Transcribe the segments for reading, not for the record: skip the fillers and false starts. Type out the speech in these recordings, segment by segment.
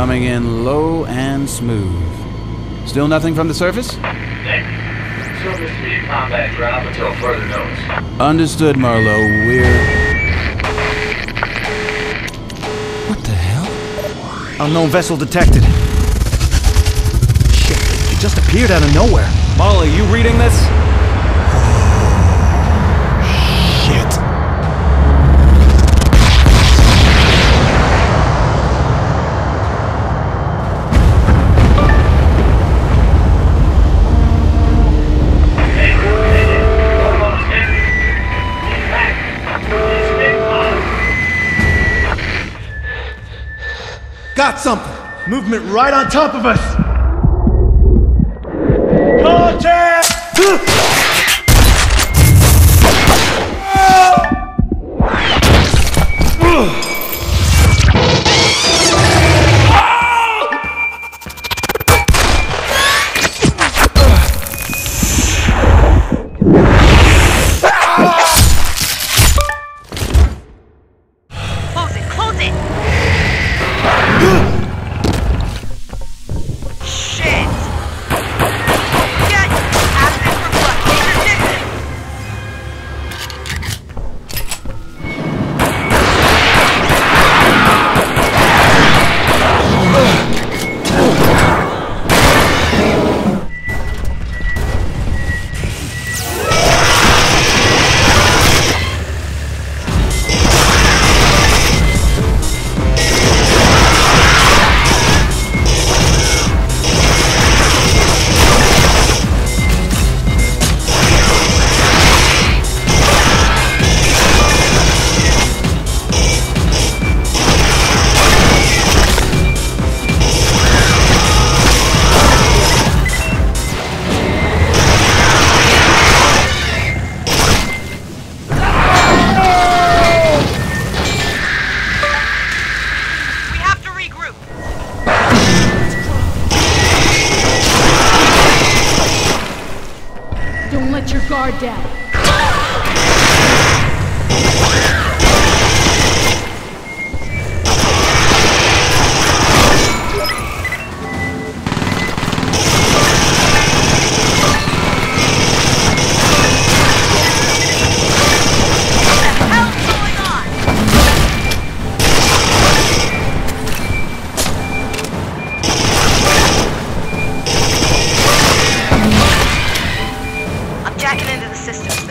Coming in low and smooth. Still nothing from the surface? Negative. Surface speed combat drive until further notice. Understood, Marlo. We're... What the hell? Unknown vessel detected. Shit, it just appeared out of nowhere. Molly, you reading this? Got something! Movement right on top of us! Contact! Close it! Close it! Your guard down. Into the system.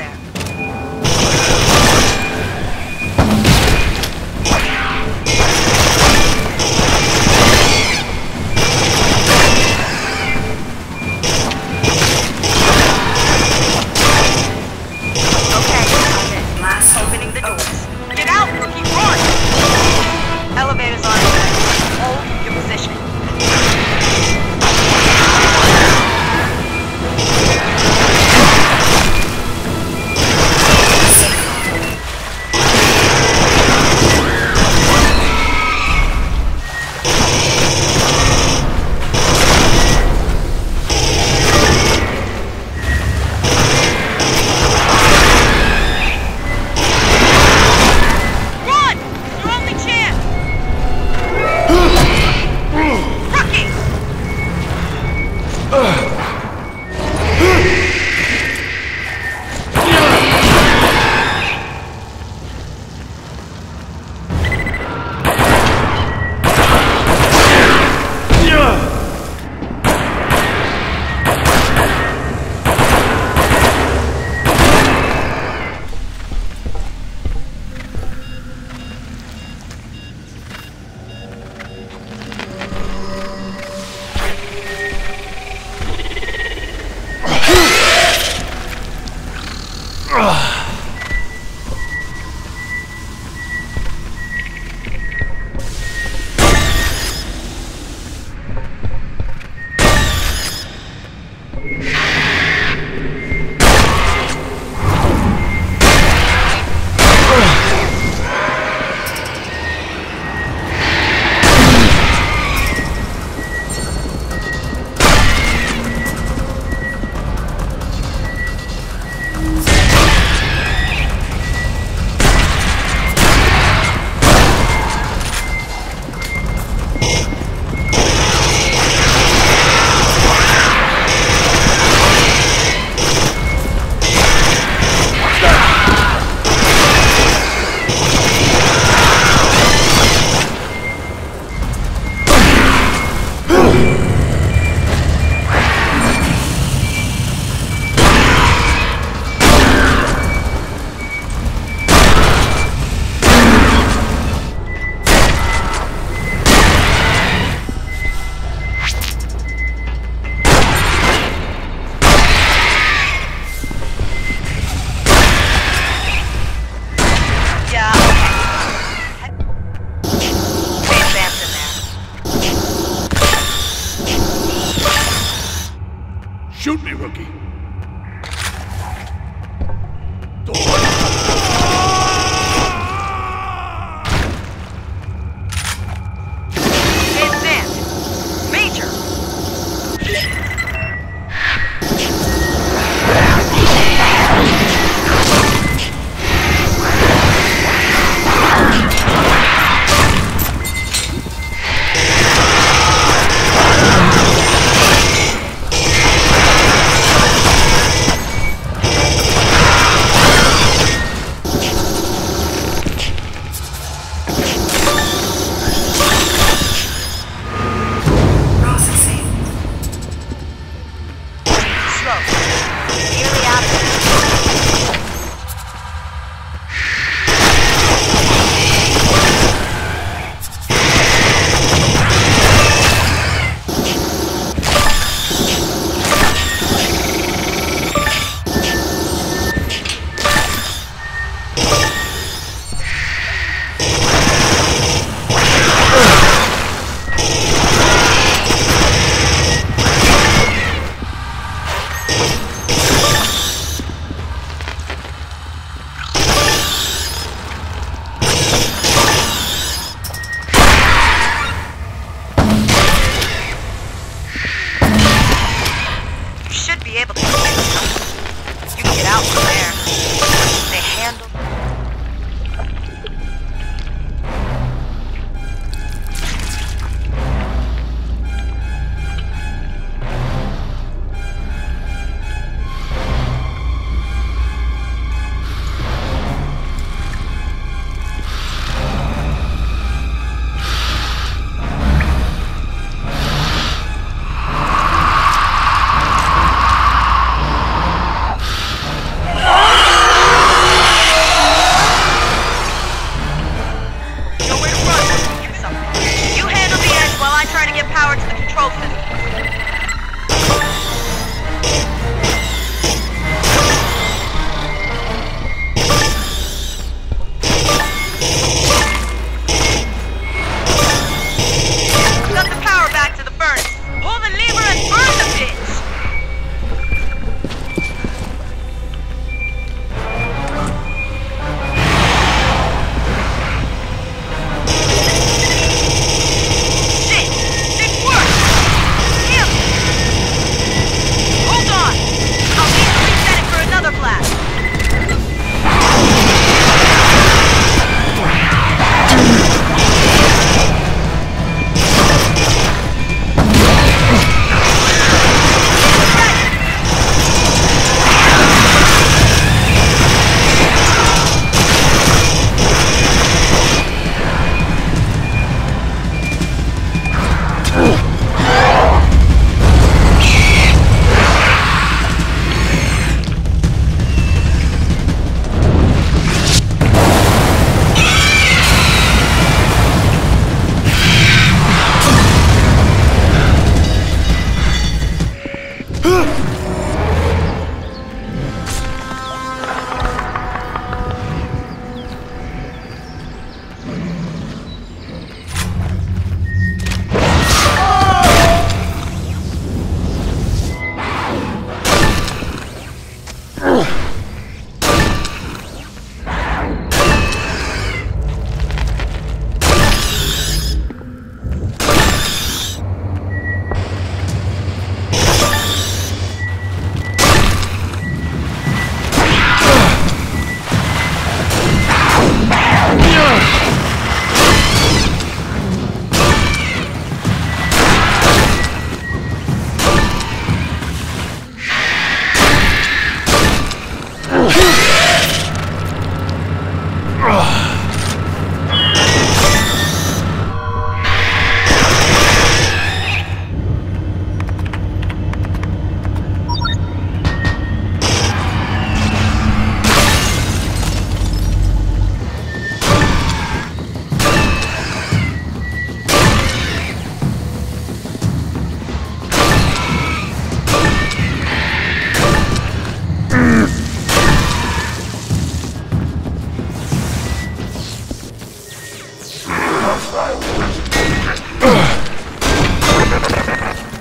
power to the control system.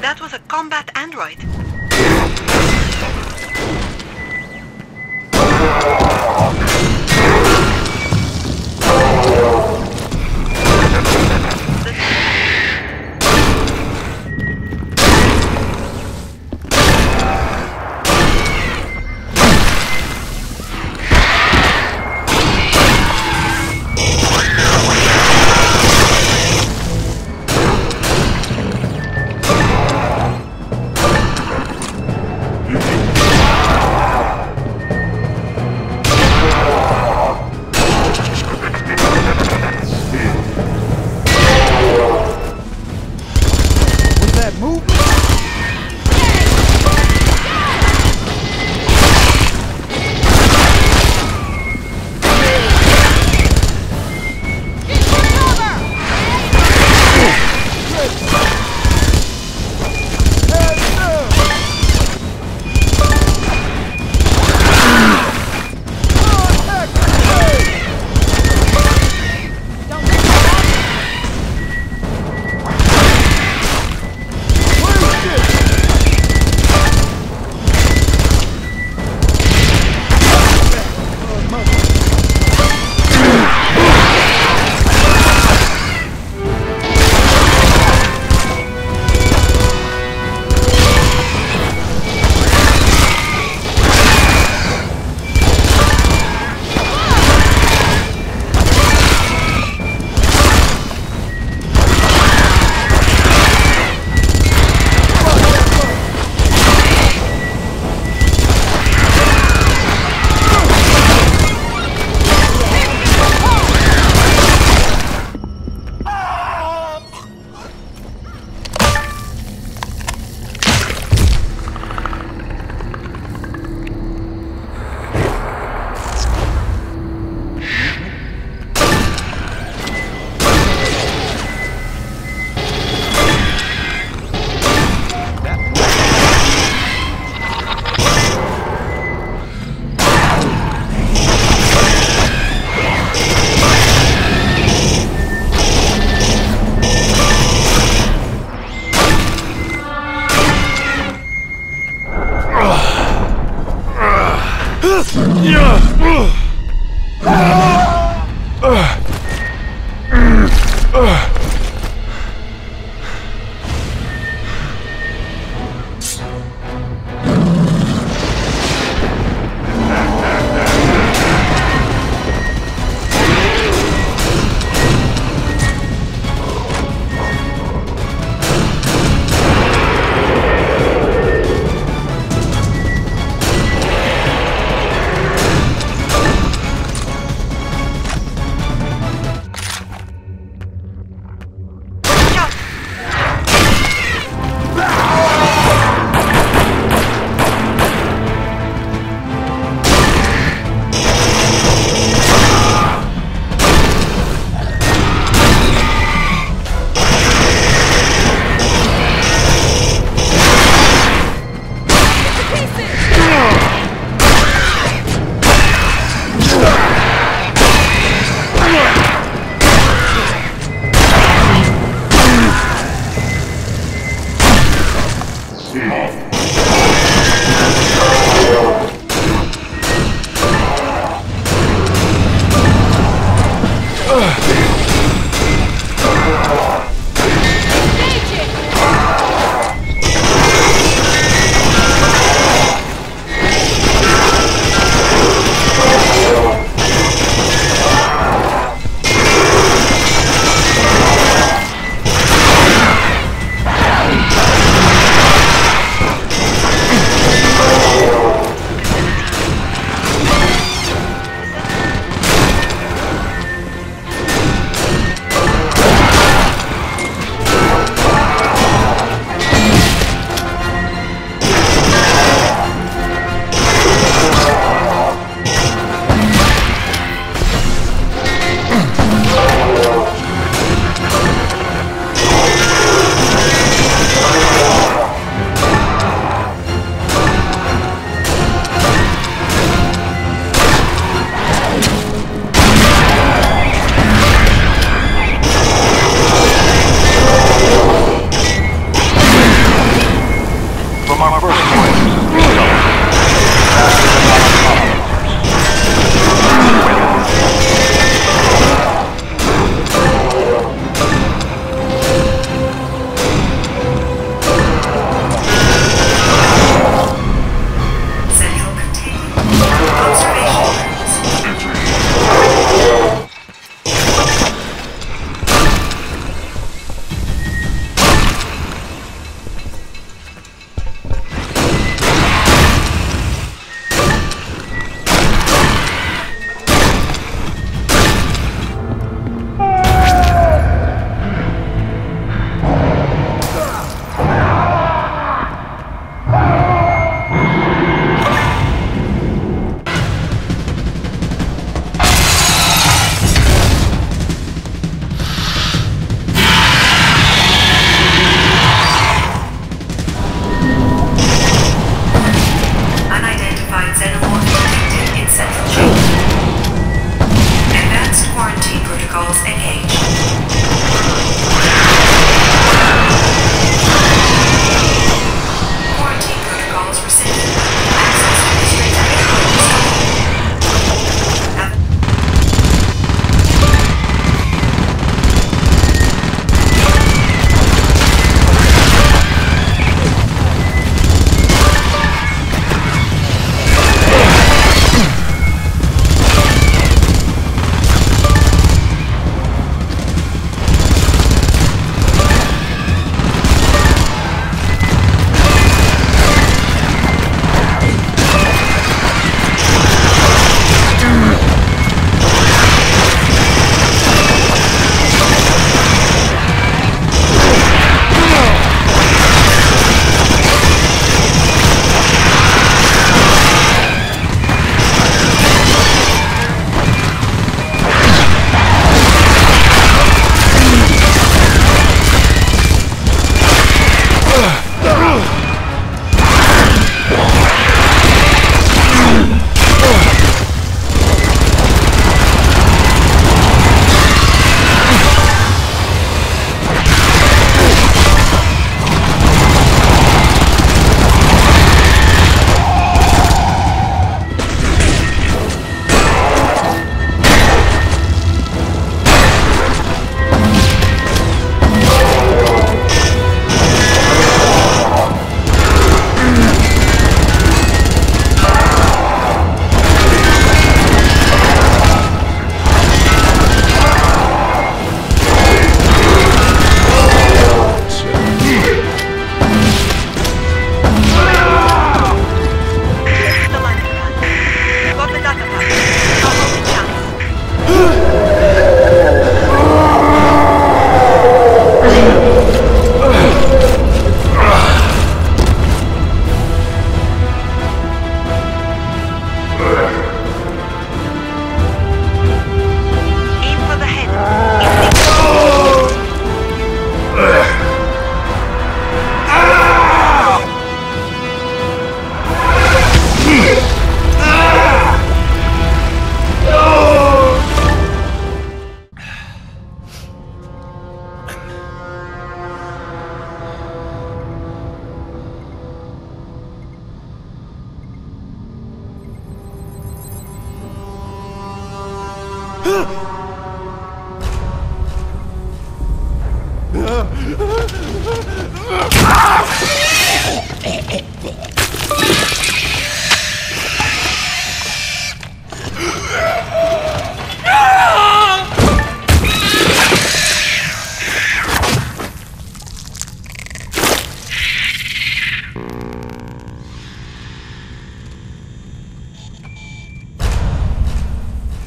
That was a combat android.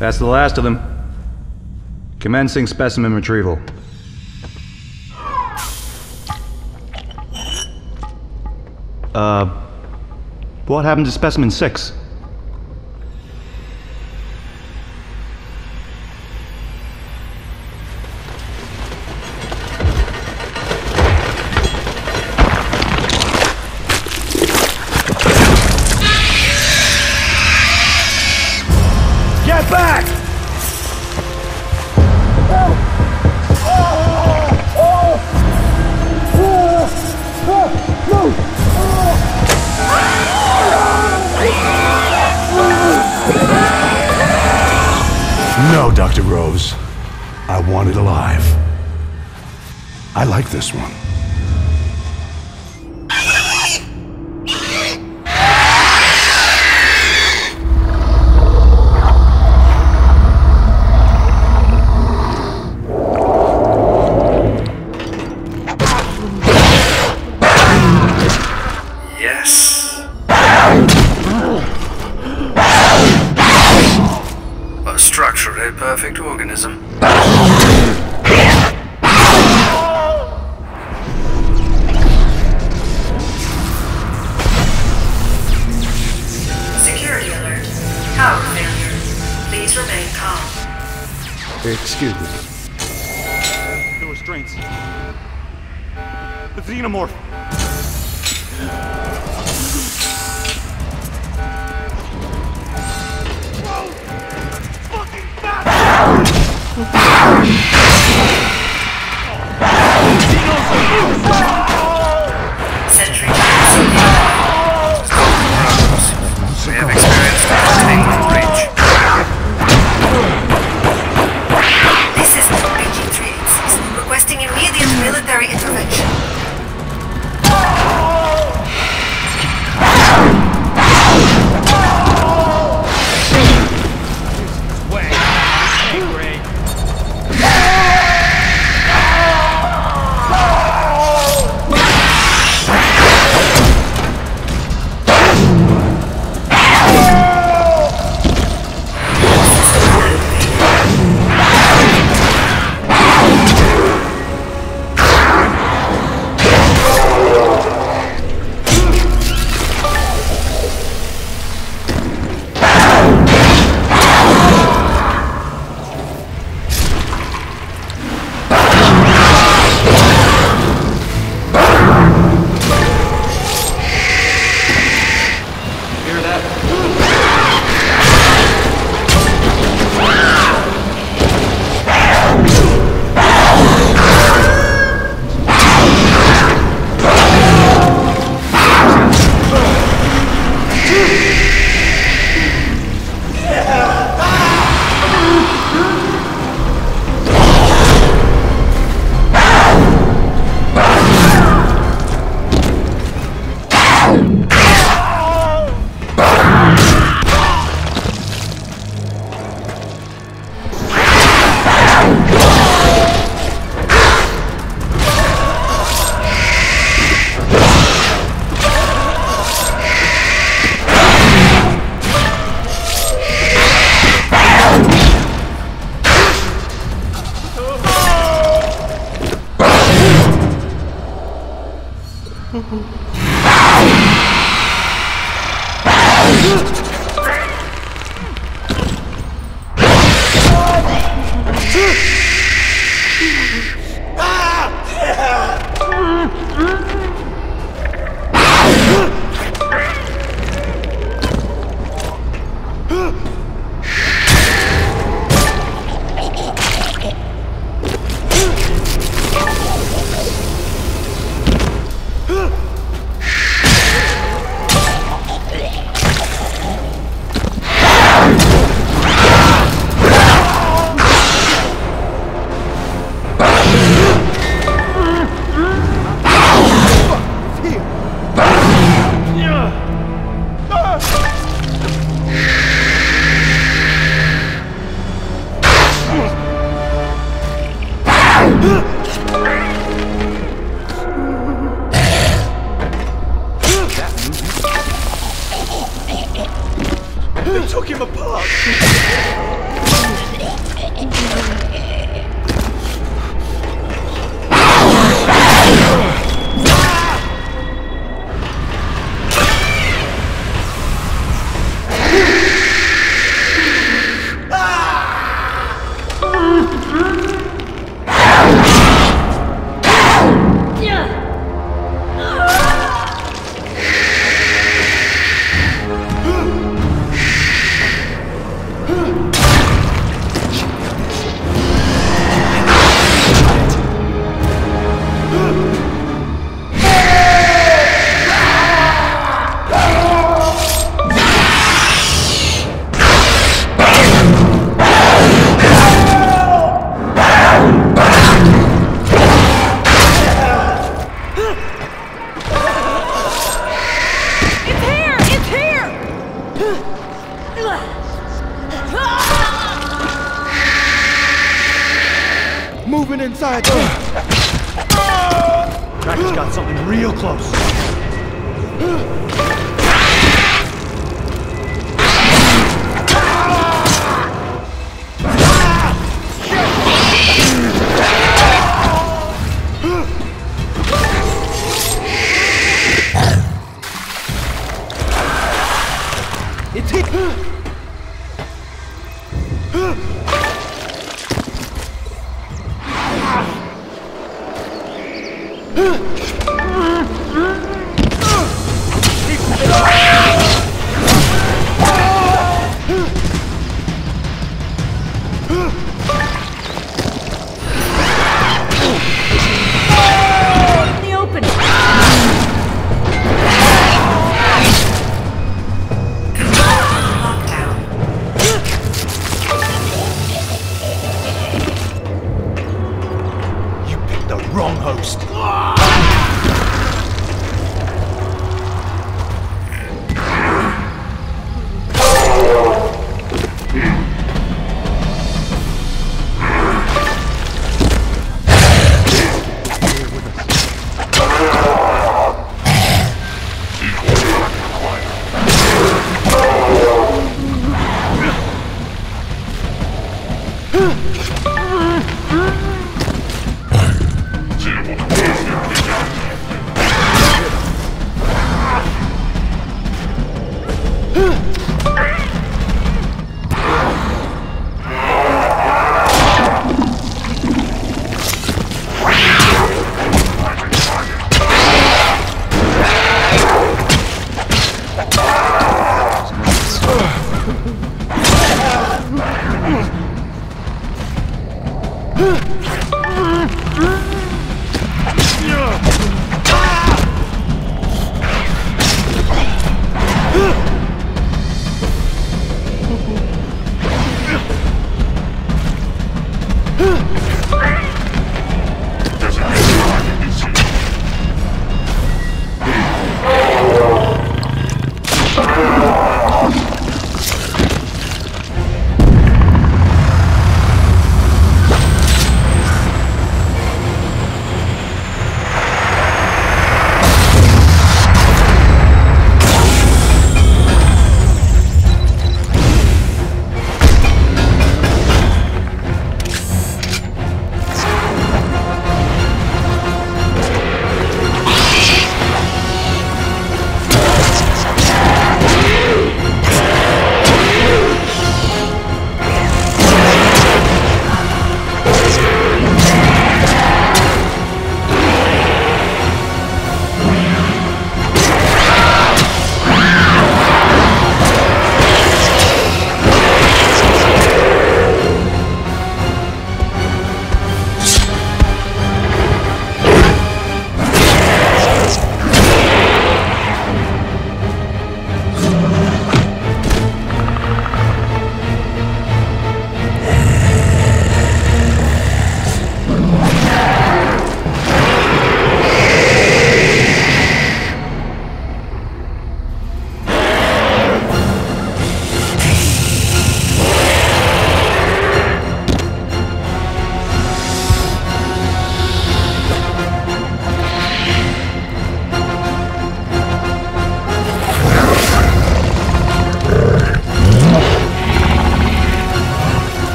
That's the last of them. Commencing specimen retrieval. What happened to specimen 6? This one. Yes. A structure, a perfect organism. Excuse me. The restraints. The Xenomorph. Whoa! Fucking bastard! Sentry. We have experienced fastening on the bridge. Military intervention. Wait,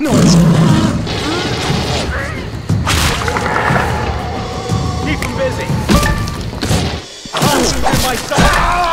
noise. Keep him busy. Monsters in my sight.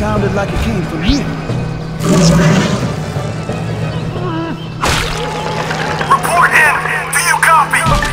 Sounded like it came from you. Report in! Do you copy?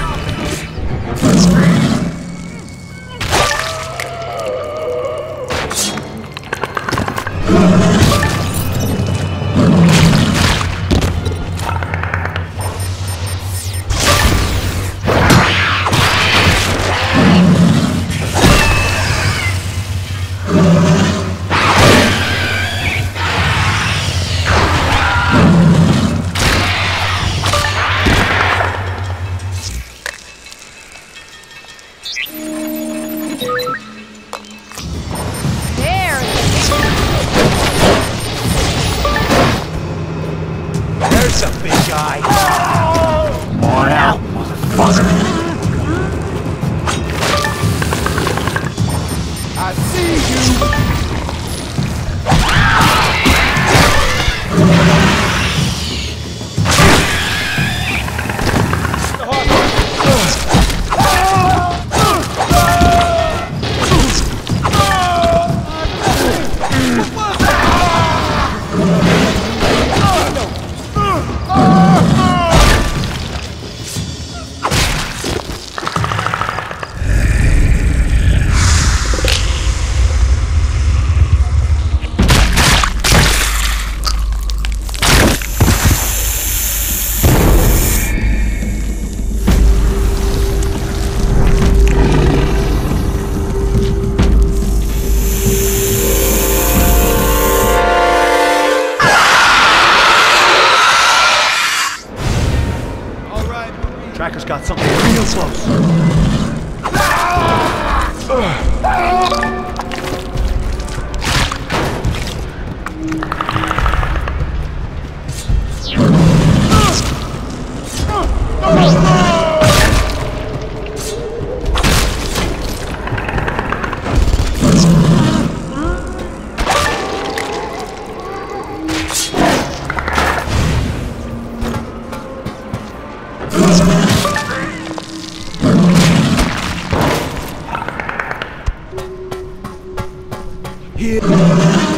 Tracker's got something real close. Here.